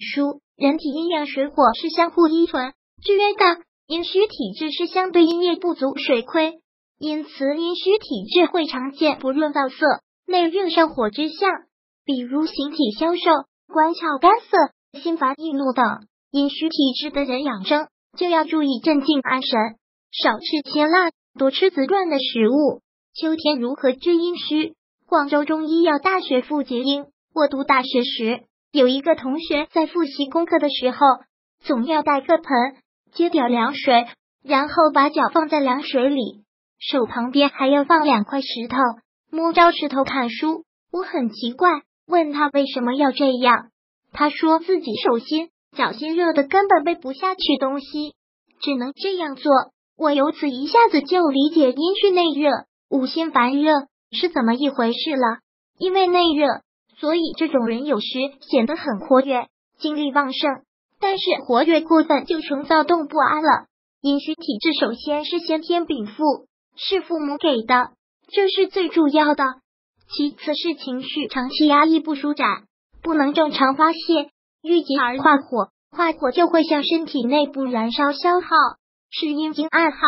书。人体阴阳水火是相互依存，制约大，阴虚体质是相对阴液不足水亏，因此阴虚体质会常见不润燥色、内热上火之象，比如形体消瘦、关窍干涩、心烦易怒等。阴虚体质的人养生就要注意镇静安神，少吃辛辣，多吃滋润的食物。秋天如何治阴虚？广州中医药大学傅杰英，我读大学时，有一个同学在复习功课的时候，总要带个盆，接点凉水，然后把脚放在凉水里，手旁边还要放两块石头，摸着石头看书。我很奇怪，问他为什么要这样，他说自己手心、脚心热的根本背不下去东西，只能这样做。我由此一下子就理解阴虚内热、五心烦热是怎么一回事了。因为内热，所以这种人有时显得很活跃、精力旺盛，但是活跃过分就成躁动不安了。阴虚体质首先是先天禀赋，是父母给的，这是最主要的。其次是情绪长期压抑不舒展，不能正常发泄，郁结而化火，化火就会向身体内部燃烧消耗，是阴经暗号。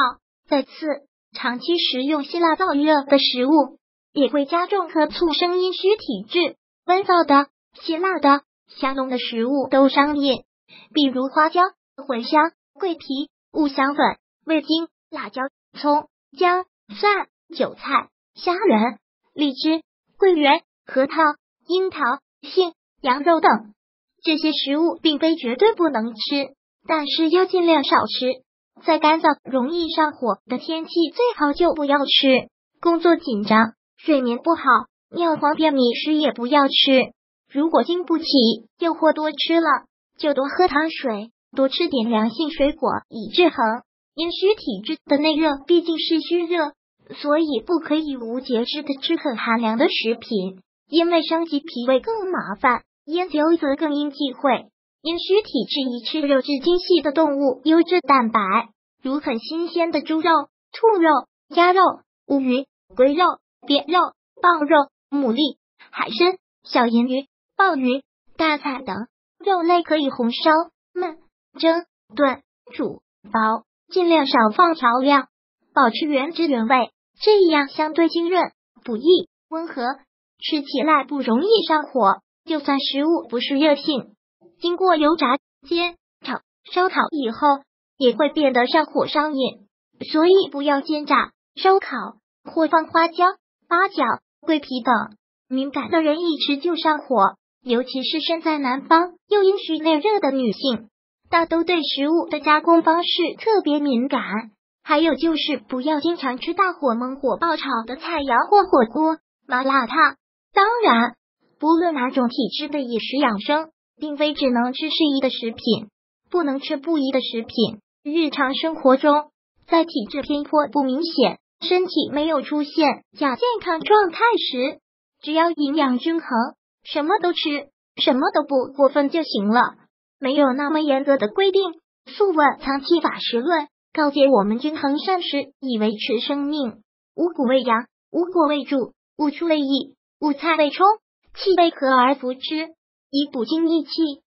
再次，长期食用辛辣燥热的食物，也会加重和促生阴虚体质。温燥的、辛辣的、香浓的食物都伤阴，比如花椒、茴香、桂皮、五香粉、味精、辣椒、葱、姜、蒜、韭菜、虾仁、荔枝、桂圆、核桃、樱桃、杏、羊肉等。这些食物并非绝对不能吃，但是要尽量少吃。在干燥、容易上火的天气，最好就不要吃。工作紧张、睡眠不好、尿黄便秘时也不要吃。如果经不起诱惑多吃了，就多喝糖水，多吃点凉性水果以制衡。阴虚体质的内热毕竟是虚热，所以不可以无节制的吃很寒凉的食品，因为伤及脾胃更麻烦，烟酒则更应忌讳。阴虚体质宜吃肉质精细的动物优质蛋白，如很新鲜的猪肉、兔肉、鸭肉、乌鱼、龟肉、鳖肉、鲍肉、牡蛎、海参、小银鱼、鲍鱼、大菜等。肉类可以红烧、焖、蒸、炖、煮、煲，尽量少放调料，保持原汁原味，这样相对清润、补益、温和，吃起来不容易上火。就算食物不是热性，经过油炸、煎、炒、烧烤以后，也会变得上火上瘾，所以不要煎炸、烧烤或放花椒、八角、桂皮等。敏感的人一吃就上火，尤其是身在南方又阴虚内热的女性，大都对食物的加工方式特别敏感。还有就是不要经常吃大火猛火爆炒的菜肴或火锅、麻辣烫。当然，不论哪种体质的饮食养生，并非只能吃适宜的食品，不能吃不宜的食品。日常生活中，在体质偏颇不明显、身体没有出现假健康状态时，只要营养均衡，什么都吃，什么都不过分就行了。没有那么严格的规定。素问藏气法实论告诫我们均衡膳食以维持生命。五谷为养，五果为主，五畜为益，五菜为充，气为和而服之，以补精益气。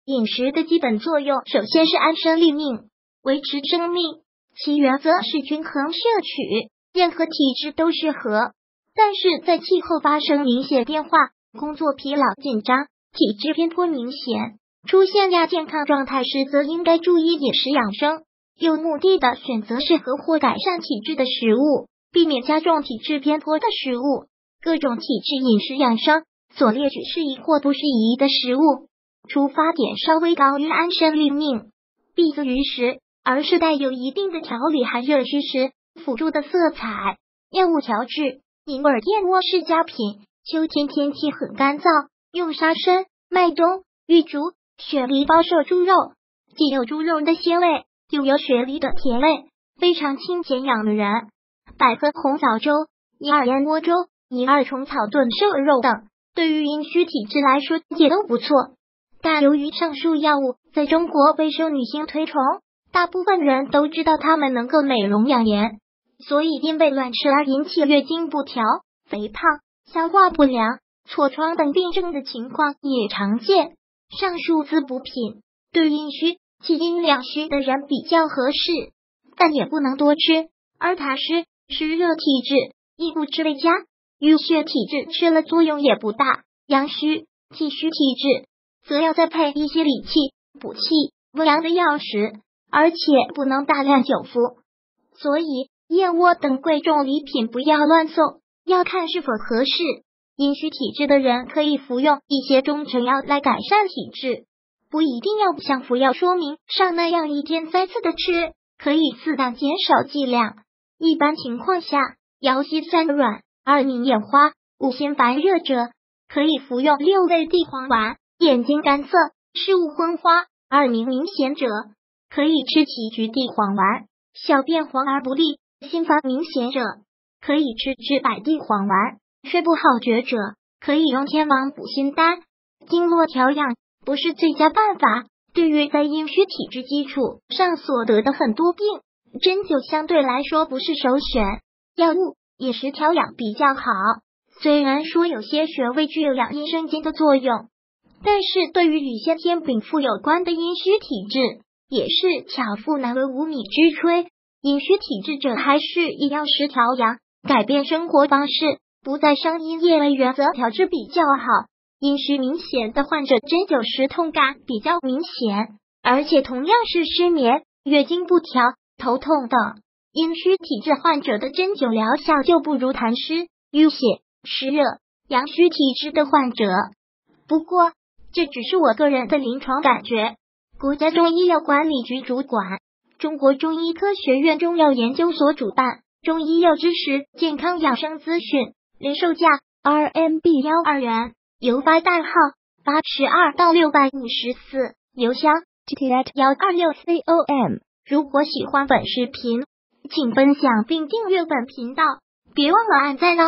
饮食的基本作用首先是安身立命，维持生命，其原则是均衡摄取，任何体质都适合。但是在气候发生明显变化、工作疲劳紧张、体质偏颇明显、出现亚健康状态时，则应该注意饮食养生，有目的的选择适合或改善体质的食物，避免加重体质偏颇的食物。各种体质饮食养生所列举适宜或不适宜的食物，出发点稍微高于安身立命、闭足于食，而是带有一定的调理寒热虚实辅助的色彩。药物调制，银耳、燕窝是佳品。秋天天气很干燥，用沙参、麦冬、玉竹、雪梨包摄猪肉，既有猪肉的鲜味，又有雪梨的甜味，非常清减养的人。百合红枣粥、银耳燕窝粥、银耳虫草炖瘦肉等，对于阴虚体质来说也都不错。但由于上述药物在中国备受女性推崇，大部分人都知道它们能够美容养颜，所以因为乱吃而引起月经不调、肥胖、消化不良、痤疮等病症的情况也常见。上述滋补品对阴虚及阴两虚的人比较合适，但也不能多吃。而痰湿湿热体质，亦不之类加；淤血体质吃了作用也不大。阳虚气虚体质，则要再配一些理气、补气、温阳的药食，而且不能大量久服。所以，燕窝等贵重礼品不要乱送，要看是否合适。阴虚体质的人可以服用一些中成药来改善体质，不一定要像服药说明上那样一天3次的吃，可以适当减少剂量。一般情况下，腰膝酸软、耳鸣眼花、五心烦热者，可以服用6味地黄丸；眼睛干涩、视物昏花、耳鸣明显者，可以吃杞菊地黄丸；小便黄而不利、心烦明显者，可以吃知柏地黄丸。睡不好觉者，可以用天王补心丹。经络调养不是最佳办法，对于在阴虚体质基础上所得的很多病，针灸相对来说不是首选。药物饮食调养比较好，虽然说有些穴位具有养阴生津的作用，但是对于与先天禀赋有关的阴虚体质，也是巧妇难为无米之炊。阴虚体质者还是以药食调养，改变生活方式，不再伤阴液为原则调治比较好。阴虚明显的患者针灸时痛感比较明显，而且同样是失眠、月经不调、头痛等。阴虚体质患者的针灸疗效就不如痰湿、淤血、湿热、阳虚体质的患者。不过，这只是我个人的临床感觉。国家中医药管理局主管，中国中医科学院中药研究所主办，中医药知识健康养生资讯。零售价RMB12元，邮发代号82到654，邮箱 tt@126.com。如果喜欢本视频，请分享并订阅本频道，别忘了按赞哦。